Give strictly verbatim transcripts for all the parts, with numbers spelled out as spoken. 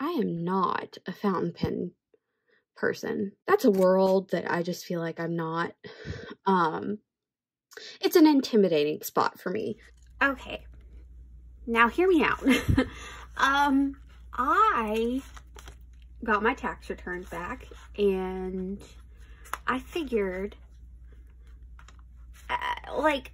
I am not a fountain pen person. That's a world that I just feel like I'm not. Um, it's an intimidating spot for me. Okay, now hear me out. um, I got my tax returns back, and I figured, uh, like,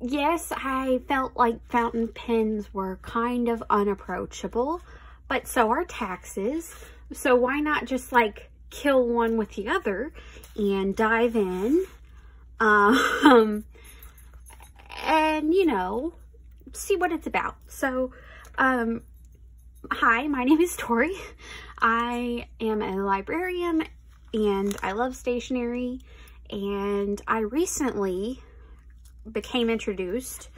yes, I felt like fountain pens were kind of unapproachable, but so are taxes. So why not just like kill one with the other and dive in? Um, and you know, see what it's about. So, um, hi, my name is Tori. I am a librarian and I love stationery, and I recently became introduced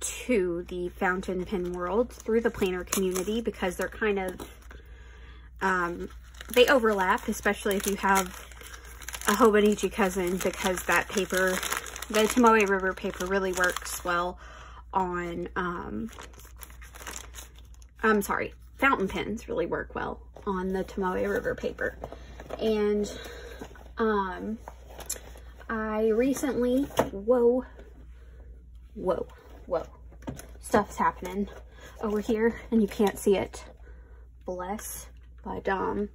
to the fountain pen world through the planner community, because they're kind of, um, they overlap, especially if you have a Hobonichi cousin, because that paper, the Tomoe River paper, really works well on, um, I'm sorry, fountain pens really work well on the Tomoe River paper. And, um, I recently, whoa, whoa, whoa, stuff's happening over here and you can't see it. Bless, but, um,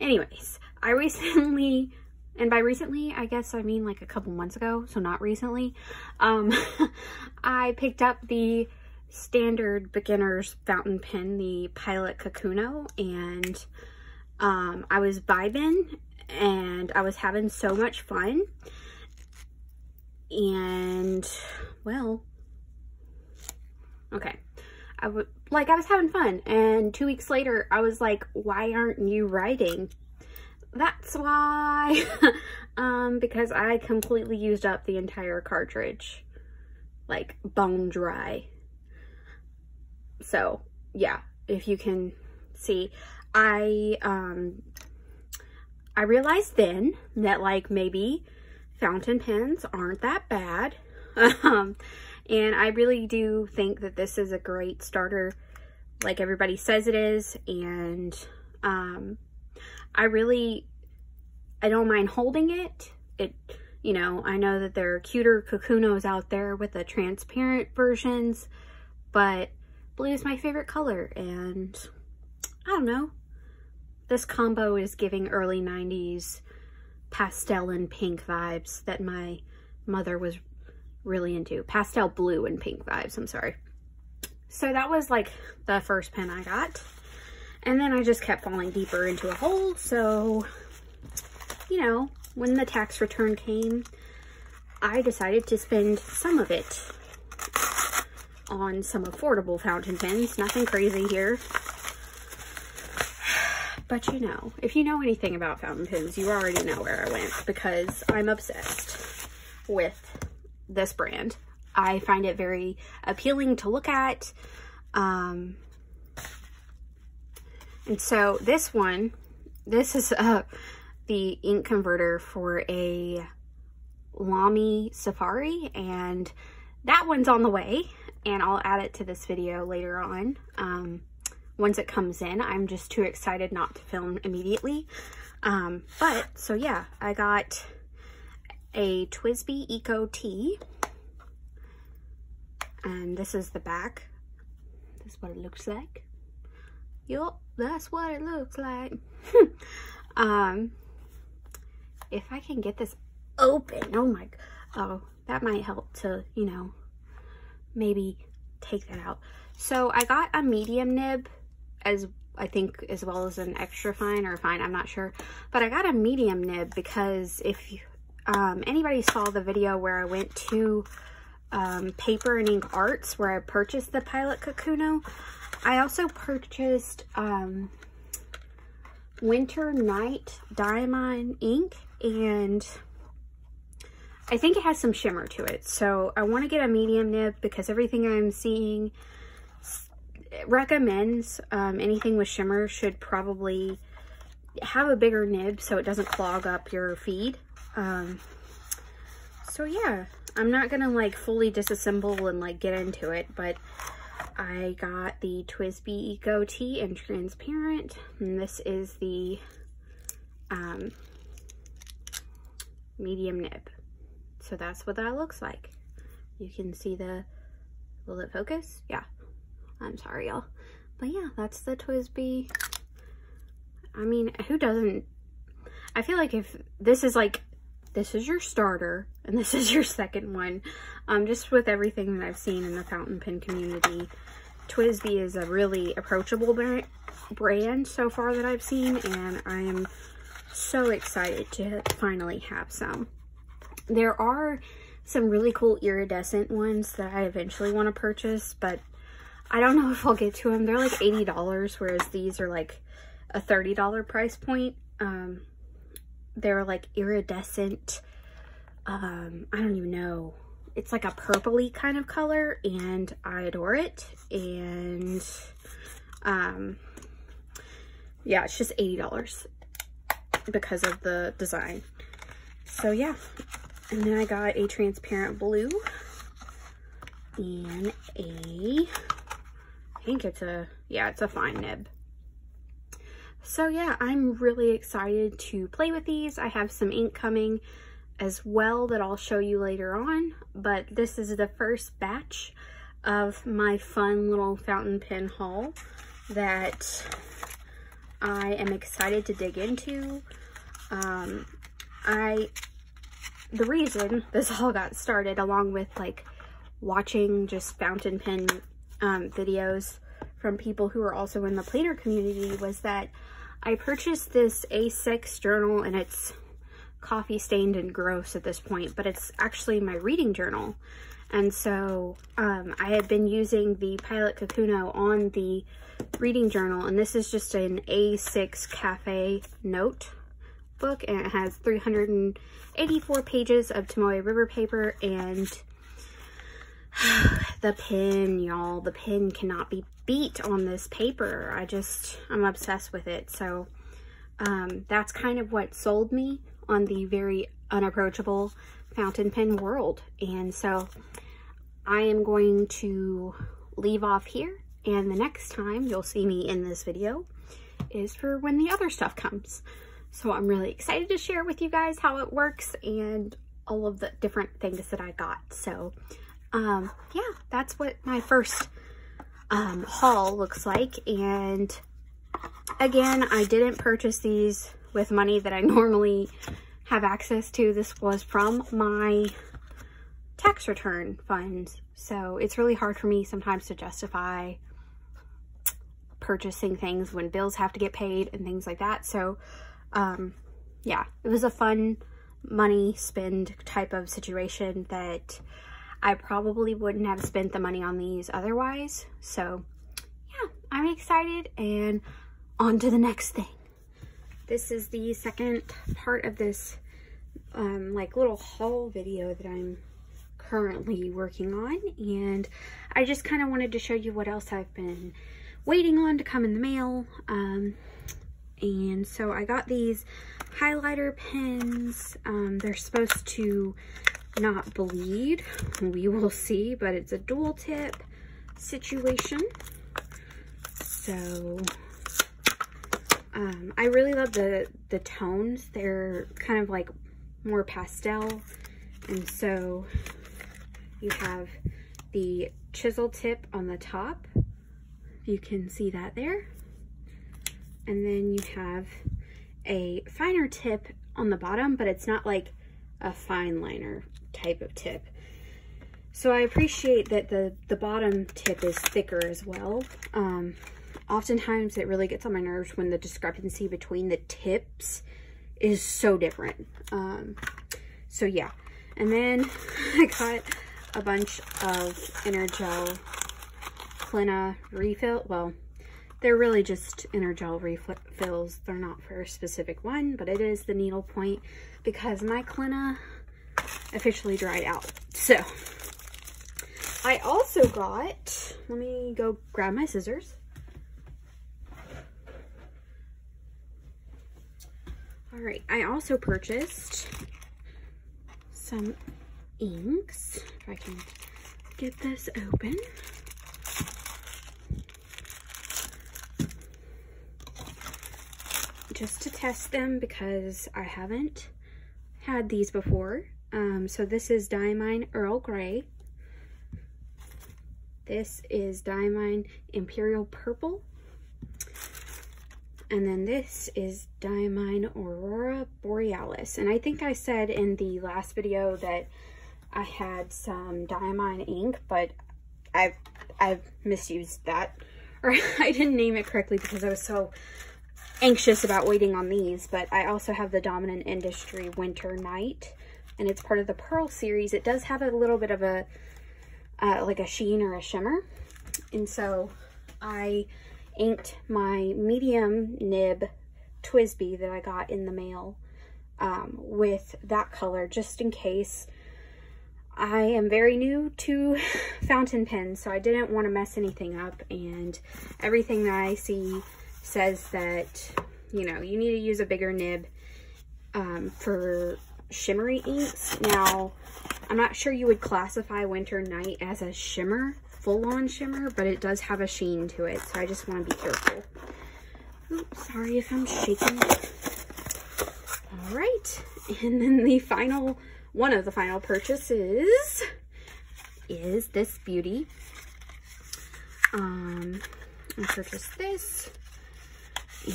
anyways, I recently, and by recently, I guess I mean like a couple months ago, so not recently, um, I picked up the standard beginner's fountain pen, the Pilot Kakuno, and um, I was vibing and I was having so much fun, and well, okay, I would like I was having fun, and two weeks later I was like, why aren't you writing? That's why. Um because I completely used up the entire cartridge, like bone dry. So yeah, if you can see, I um I realized then that like maybe fountain pens aren't that bad. Um, and I really do think that this is a great starter, like everybody says it is. And um, I really, I don't mind holding it. It, you know, I know that there are cuter Kakunos out there with the transparent versions, but blue is my favorite color, and I don't know. This combo is giving early nineties pastel and pink vibes that my mother was really into. Pastel blue and pink vibes, I'm sorry. So that was like the first pen I got. And then I just kept falling deeper into a hole. So, you know, when the tax return came, I decided to spend some of it on some affordable fountain pens. Nothing crazy here. But you know, if you know anything about fountain pens, you already know where I went, because I'm obsessed with this brand. I find it very appealing to look at. Um, and so this one, this is uh, the ink converter for a Lamy Safari, and that one's on the way, and I'll add it to this video later on. Um, Once it comes in, I'm just too excited not to film immediately. Um, but, so yeah, I got a T W S B I Eco Tea. And this is the back. This is what it looks like. Yup, that's what it looks like. um, if I can get this open, oh my, oh, that might help to, you know, maybe take that out. So I got a medium nib, as I think, as well as an extra fine or fine, I'm not sure, but I got a medium nib because if you, um, anybody saw the video where I went to um, Paper and Ink Arts, where I purchased the Pilot Kakuno, I also purchased um, Winter Night Diamine ink, and I think it has some shimmer to it. So I want to get a medium nib because everything I'm seeing recommends um, anything with shimmer should probably have a bigger nib so it doesn't clog up your feed. Um, so yeah, I'm not gonna like fully disassemble and like get into it, but I got the T W S B I Eco Tea in Transparent, and this is the um, medium nib. So that's what that looks like. You can see the, will it focus? Yeah. I'm sorry, y'all. But yeah, that's the T W S B I. I mean, who doesn't? I feel like if this is like, this is your starter, and this is your second one. Um, just with everything that I've seen in the fountain pen community, T W S B I is a really approachable brand so far that I've seen, and I am so excited to finally have some. There are some really cool iridescent ones that I eventually want to purchase, but I don't know if I'll get to them. They're like eighty dollars, whereas these are like a thirty dollar price point. Um, they're like iridescent, um, I don't even know. It's like a purpley kind of color, and I adore it. And um, yeah, it's just eighty dollars because of the design. So yeah, and then I got a transparent blue and a, I think it's a, yeah, it's a fine nib. So yeah, I'm really excited to play with these. I have some ink coming as well that I'll show you later on, but this is the first batch of my fun little fountain pen haul that I am excited to dig into. Um, I, the reason this all got started, along with like watching just fountain pen um, videos from people who are also in the planner community, was that I purchased this A six journal, and it's coffee stained and gross at this point, but it's actually my reading journal. And so um, I had been using the Pilot Kakuno on the reading journal, and this is just an A six cafe note book, and it has three hundred eighty-four pages of Tomoe River paper. And the pen, y'all, the pen cannot be beat on this paper. I just, I'm obsessed with it. So um, that's kind of what sold me on the very unapproachable fountain pen world. And so I am going to leave off here, and the next time you'll see me in this video is for when the other stuff comes. So I'm really excited to share with you guys how it works and all of the different things that I got. So um, yeah, that's what my first um, haul looks like. And again, I didn't purchase these with money that I normally have access to. This was from my tax return funds. So it's really hard for me sometimes to justify purchasing things when bills have to get paid and things like that. So Um, yeah, it was a fun money spend type of situation that I probably wouldn't have spent the money on these otherwise. So yeah, I'm excited, and on to the next thing. This is the second part of this, um, like little haul video that I'm currently working on. And I just kind of wanted to show you what else I've been waiting on to come in the mail. Um, And so I got these highlighter pens. Um, they're supposed to not bleed. We will see, but it's a dual tip situation. So um, I really love the, the tones. They're kind of like more pastel. And so you have the chisel tip on the top. You can see that there. And then you have a finer tip on the bottom, but it's not like a fine liner type of tip. So I appreciate that the, the bottom tip is thicker as well. Um, oftentimes it really gets on my nerves when the discrepancy between the tips is so different. Um, so yeah. And then I got a bunch of Energel Plena refill. Well, they're really just Energel refills. They're not for a specific one, but it is the needle point because my Klena officially dried out. So I also got, let me go grab my scissors. All right, I also purchased some inks. If I can get this open. just to test them because I haven't had these before. Um, so this is Diamine Earl Grey. This is Diamine Imperial Purple. And then this is Diamine Aurora Borealis. And I think I said in the last video that I had some Diamine ink, but I've, I've misused that. Or I didn't name it correctly because I was so anxious about waiting on these. But I also have the Dominant Industry Winter Night, and it's part of the Pearl series. It does have a little bit of a, uh, like a sheen or a shimmer. And so I inked my medium nib T W S B I that I got in the mail um, with that color, just in case. I am very new to fountain pens, so I didn't want to mess anything up, and everything that I see says that, you know, you need to use a bigger nib um, for shimmery inks. Now, I'm not sure you would classify Winter Night as a shimmer, full-on shimmer, but it does have a sheen to it, so I just want to be careful. Oops, sorry if I'm shaking. All right, and then the final, one of the final purchases is this beauty. Um, I purchased this,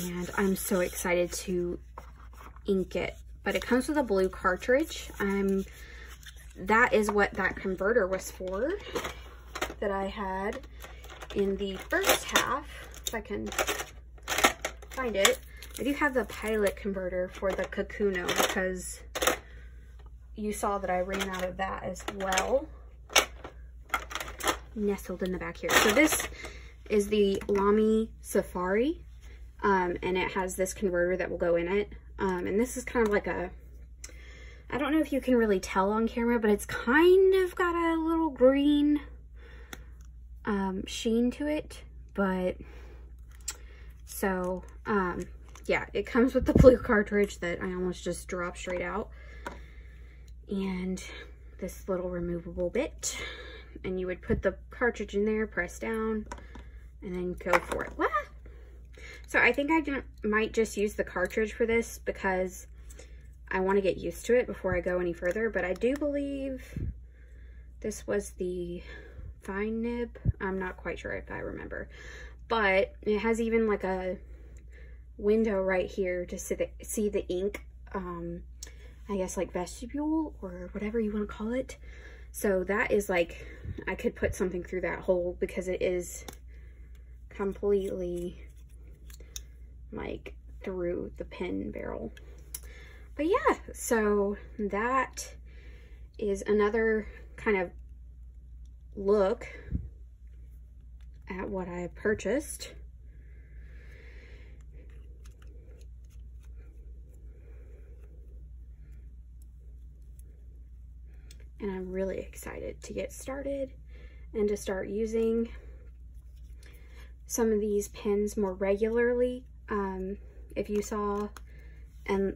and I'm so excited to ink it. But it comes with a blue cartridge. Um, that is what that converter was for that I had in the first half, if I can find it. I do have the Pilot converter for the Kakuno because you saw that I ran out of that as well, nestled in the back here. So this is the Lamy Safari, um, and it has this converter that will go in it. Um, and this is kind of like a, I don't know if you can really tell on camera, but it's kind of got a little green um, sheen to it. But so um, yeah, it comes with the blue cartridge that I almost just dropped straight out, and this little removable bit, and you would put the cartridge in there, press down, and then go for it. Wah! So I think I didn't, might just use the cartridge for this because I want to get used to it before I go any further, but I do believe this was the fine nib. I'm not quite sure if I remember, but it has even like a window right here to see the, see the ink, um, I guess like vestibule or whatever you want to call it. So that is like, I could put something through that hole because it is completely like through the pen barrel. But yeah, so that is another kind of look at what I purchased. And I'm really excited to get started and to start using some of these pens more regularly. Um, if you saw, and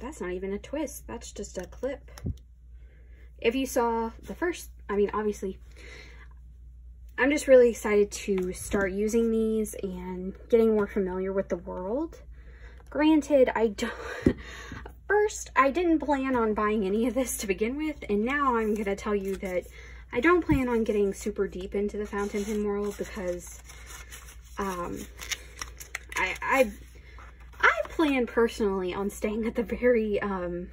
that's not even a twist, that's just a clip. If you saw the first, I mean, obviously, I'm just really excited to start using these and getting more familiar with the world. Granted, I don't... First, I didn't plan on buying any of this to begin with, and now I'm going to tell you that I don't plan on getting super deep into the fountain pen world because um, I, I I plan personally on staying at the very, um,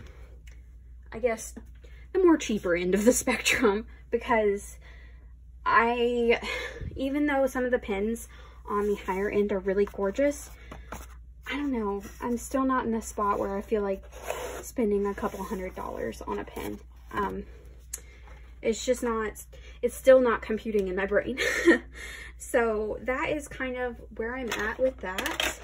I guess, the more cheaper end of the spectrum, because I, even though some of the pens on the higher end are really gorgeous, I don't know, I'm still not in a spot where I feel like spending a couple hundred dollars on a pen. Um, it's just not, it's still not computing in my brain. So that is kind of where I'm at with that.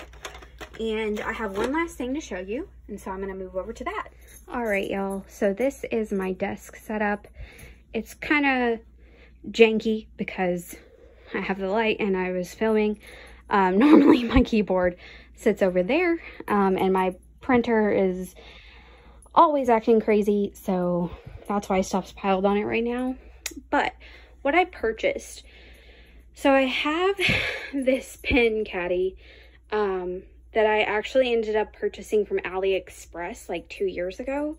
And I have one last thing to show you, and so I'm going to move over to that. All right, y'all. So this is my desk setup. It's kind of janky because I have the light and I was filming. Um, normally my keyboard sits over there, um, and my printer is always acting crazy, so that's why stuff's piled on it right now. But what I purchased, so I have this pen caddy um, that I actually ended up purchasing from AliExpress like two years ago.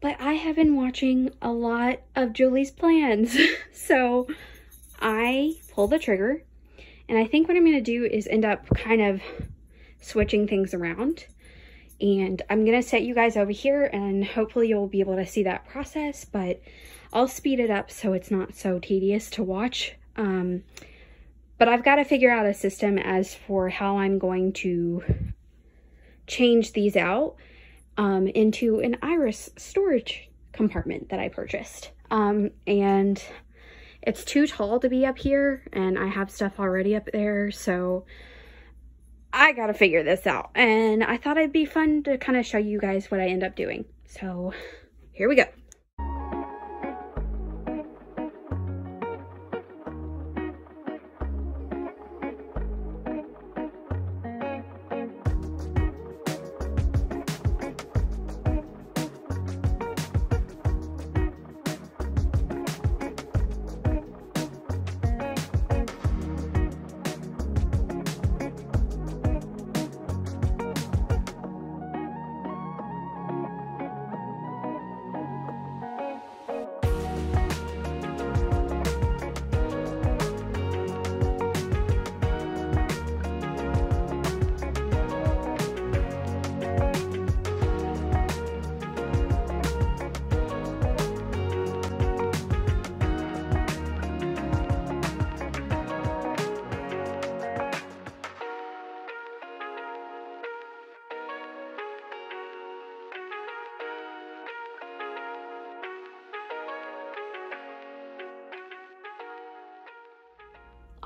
But I have been watching a lot of Julie's Plans. So I pulled the trigger. And I think what I'm going to do is end up kind of switching things around. And I'm going to set you guys over here and hopefully you'll be able to see that process. But I'll speed it up so it's not so tedious to watch. Um, but I've got to figure out a system as for how I'm going to change these out um, into an IRIS storage compartment that I purchased. Um, and it's too tall to be up here and I have stuff already up there. So I got to figure this out. And I thought it'd be fun to kind of show you guys what I end up doing. So here we go.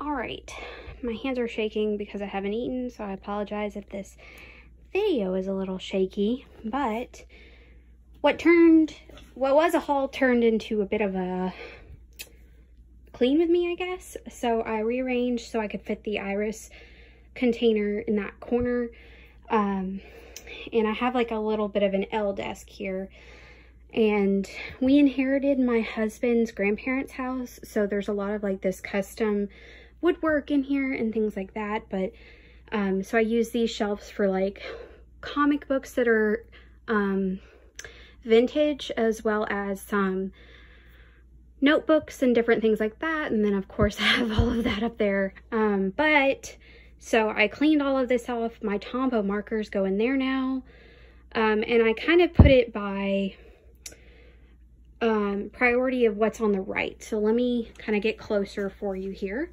Alright, my hands are shaking because I haven't eaten, so I apologize if this video is a little shaky, but what turned, what was a haul turned into a bit of a clean with me, I guess. So I rearranged so I could fit the IRIS container in that corner, um, and I have like a little bit of an L desk here. And we inherited my husband's grandparents' house, so there's a lot of like this custom woodwork in here and things like that. But um so I use these shelves for like comic books that are um vintage, as well as some notebooks and different things like that. And then of course I have all of that up there, um but so I cleaned all of this off. My Tombow markers go in there now, um and I kind of put it by um priority of what's on the right. So let me kind of get closer for you here.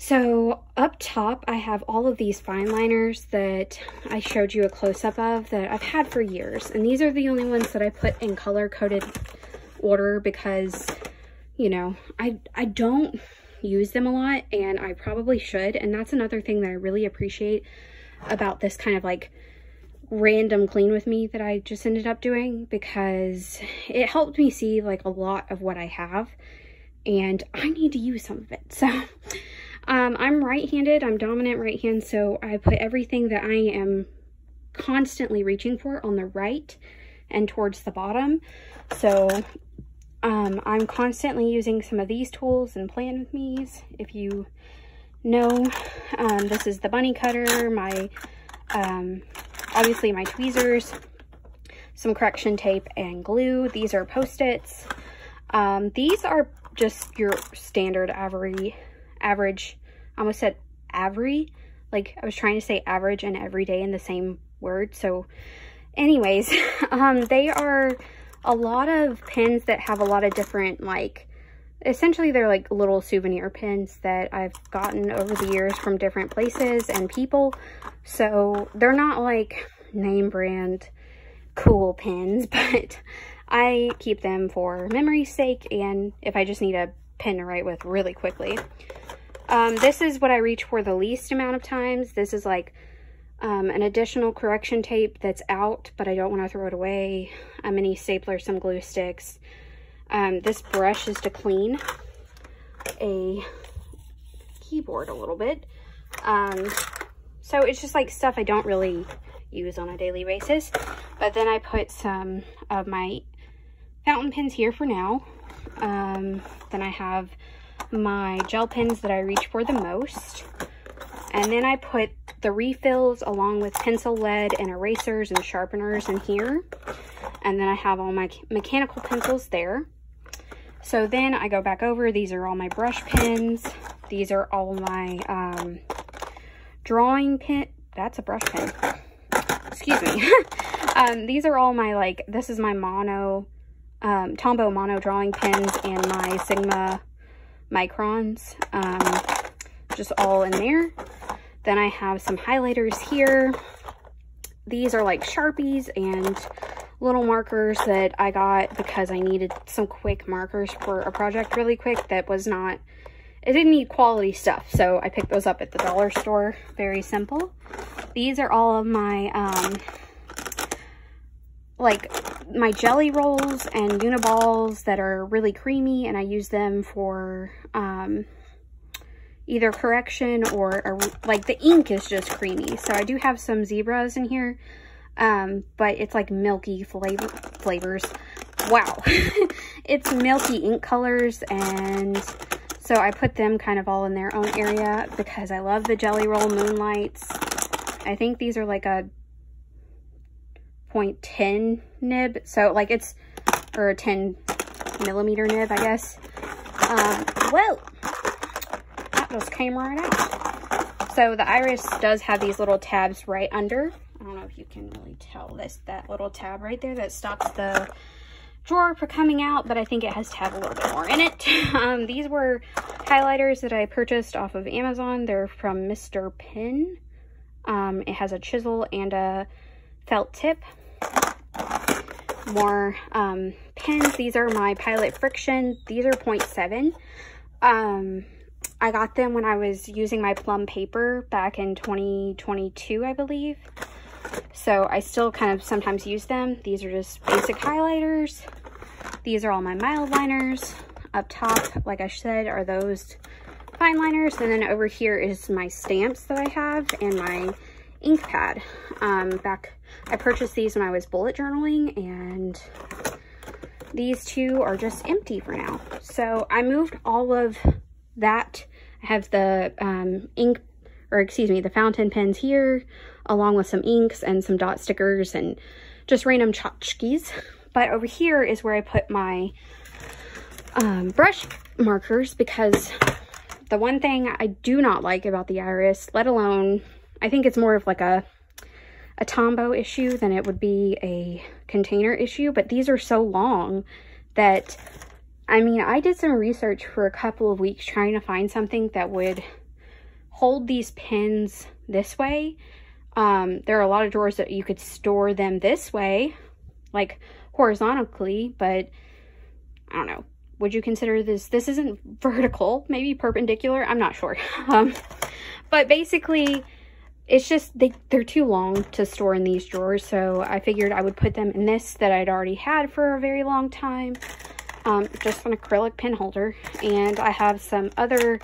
So up top, I have all of these fine liners that I showed you a close-up of that I've had for years. And these are the only ones that I put in color-coded order because, you know, I, I don't use them a lot and I probably should. And that's another thing that I really appreciate about this kind of like random clean with me that I just ended up doing, because it helped me see like a lot of what I have and I need to use some of it. So... Um, I'm right-handed, I'm dominant right hand, so I put everything that I am constantly reaching for on the right and towards the bottom. So um, I'm constantly using some of these tools and playing with me's. If you know, um, this is the bunny cutter, my, um, obviously my tweezers, some correction tape and glue. These are Post-its. Um, these are just your standard Avery. average I almost said Avery, like I was trying to say average and everyday in the same word. So anyways, um they are a lot of pins that have a lot of different, like essentially they're like little souvenir pins that I've gotten over the years from different places and people. So they're not like name brand cool pins, but I keep them for memory's sake and if I just need a pen to write with really quickly. Um, this is what I reach for the least amount of times. This is like um, an additional correction tape that's out, but I don't want to throw it away. A mini stapler, some glue sticks. Um, this brush is to clean a keyboard a little bit. Um, so it's just like stuff I don't really use on a daily basis. But then I put some of my fountain pens here for now. Um, then I have my gel pens that I reach for the most. And then I put the refills along with pencil lead and erasers and sharpeners in here. And then I have all my mechanical pencils there. So then I go back over. These are all my brush pens. These are all my um, drawing pen. That's a brush pen. Excuse me. um, these are all my, like, this is my mono, um, Tombow mono drawing pens and my Sigma Microns. Um, just all in there. Then I have some highlighters here. These are like Sharpies and little markers that I got because I needed some quick markers for a project really quick that was not, it didn't need quality stuff. So I picked those up at the dollar store, very simple. These are all of my, um, like my jelly rolls and uniballs that are really creamy, and I use them for, um, either correction or, or like the ink is just creamy. So I do have some Zebras in here. Um, but it's like milky flavor flavors. Wow. It's milky ink colors. And so I put them kind of all in their own area because I love the Jelly Roll Moonlights. I think these are like a point ten nib. So like it's, or a ten millimeter nib, I guess. Um, well, that just came right out. So the Iris does have these little tabs right under. I don't know if you can really tell this, that little tab right there that stops the drawer from coming out, but I think it has to have a little bit more in it. Um, these were highlighters that I purchased off of Amazon. They're from Mister Pen. Um, it has a chisel and a felt tip. More um, pens. These are my Pilot Frixion. These are point seven. Um, I got them when I was using my plum paper back in twenty twenty-two, I believe. So I still kind of sometimes use them. These are just basic highlighters. These are all my mild liners. Up top, like I said, are those fine liners. And then over here is my stamps that I have and my ink pad. Um, back, I purchased these when I was bullet journaling, and these two are just empty for now. So I moved all of that. I have the um, ink, or excuse me, the fountain pens here, along with some inks and some dot stickers and just random tchotchkes. But over here is where I put my um, brush markers, because the one thing I do not like about the Iris, let alone, I think it's more of like a, a Tombow issue than it would be a container issue, but these are so long that, I mean, I did some research for a couple of weeks trying to find something that would hold these pens this way. Um, there are a lot of drawers that you could store them this way, like horizontally, but I don't know. Would you consider this? This isn't vertical, maybe perpendicular. I'm not sure. Um, but basically, it's just they, they're too long to store in these drawers. So I figured I would put them in this that I'd already had for a very long time. Um, just an acrylic pen holder. And I have some other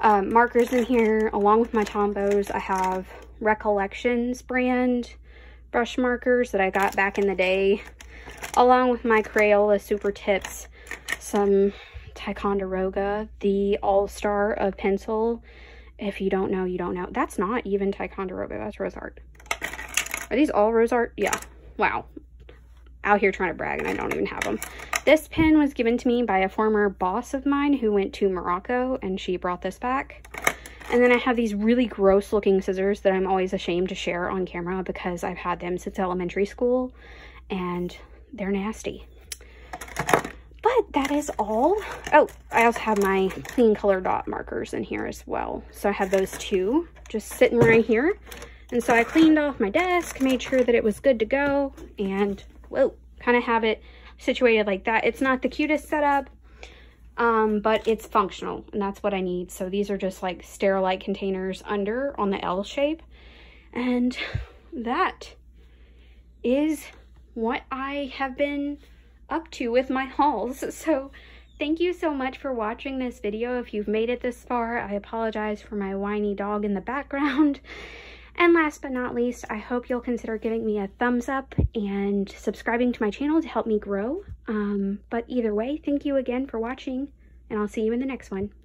Um, markers in here, along with my Tombows. I have Recollections brand brush markers that I got back in the day, along with my Crayola Super Tips, some Ticonderoga, the all-star of pencil. If you don't know, you don't know. That's not even Ticonderoga, that's Rose Art. Are these all Rose Art? Yeah. Wow. Out here trying to brag and I don't even have them. This pen was given to me by a former boss of mine who went to Morocco, and she brought this back. And then I have these really gross looking scissors that I'm always ashamed to share on camera because I've had them since elementary school and they're nasty. But that is all. Oh, I also have my clean color dot markers in here as well. So I have those two just sitting right here. And so I cleaned off my desk, made sure that it was good to go, and whoa, kind of have it situated like that. It's not the cutest setup, um, but it's functional, and that's what I need. So these are just like Sterilite containers under on the L shape. And that is what I have been up to with my hauls. So thank you so much for watching this video. If you've made it this far, I apologize for my whiny dog in the background. And last but not least, I hope you'll consider giving me a thumbs up and subscribing to my channel to help me grow. Um, but either way, thank you again for watching, and I'll see you in the next one.